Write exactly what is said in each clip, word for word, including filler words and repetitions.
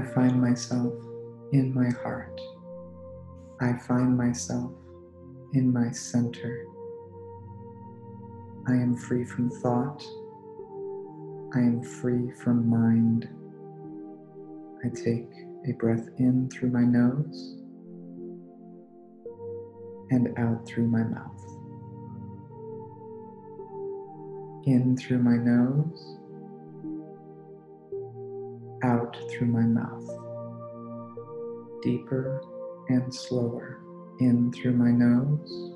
I find myself in my heart. I find myself in my center. I am free from thought. I am free from mind. I take a breath in through my nose and out through my mouth. In through my nose, out through my mouth. Deeper and slower. In through my nose,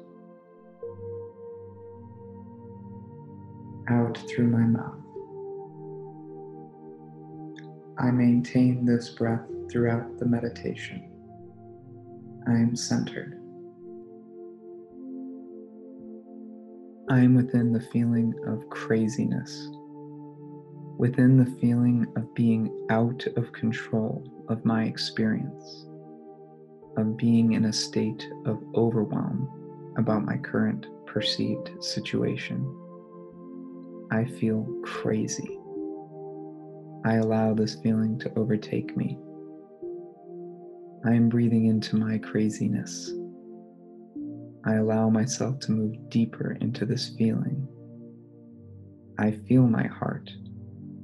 out through my mouth. I maintain this breath throughout the meditation. I am centered. I am within the feeling of craziness, within the feeling of being out of control of my experience, of being in a state of overwhelm about my current perceived situation. I feel crazy. I allow this feeling to overtake me. I am breathing into my craziness. I allow myself to move deeper into this feeling. I feel my heart.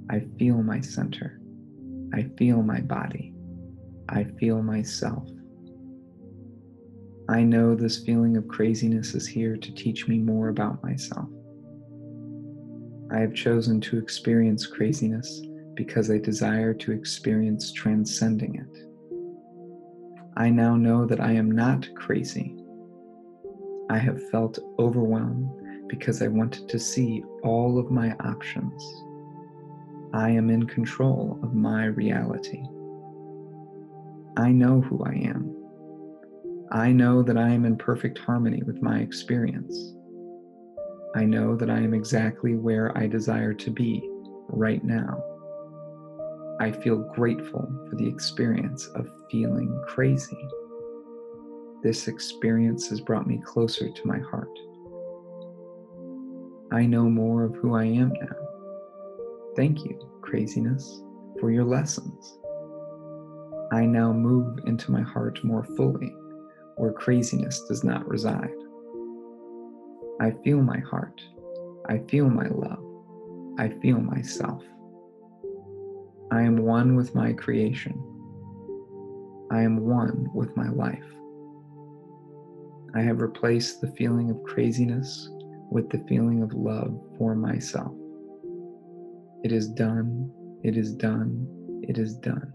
I feel my center. I feel my body. I feel myself. I know this feeling of craziness is here to teach me more about myself. I have chosen to experience craziness because I desire to experience transcending it. I now know that I am not crazy. I have felt overwhelmed because I wanted to see all of my options. I am in control of my reality. I know who I am. I know that I am in perfect harmony with my experience. I know that I am exactly where I desire to be right now. I feel grateful for the experience of feeling crazy. This experience has brought me closer to my heart. I know more of who I am now. Thank you, craziness, for your lessons. I now move into my heart more fully, where craziness does not reside. I feel my heart. I feel my love. I feel myself. I am one with my creation. I am one with my life. I have replaced the feeling of craziness with the feeling of love for myself. It is done, it is done, it is done.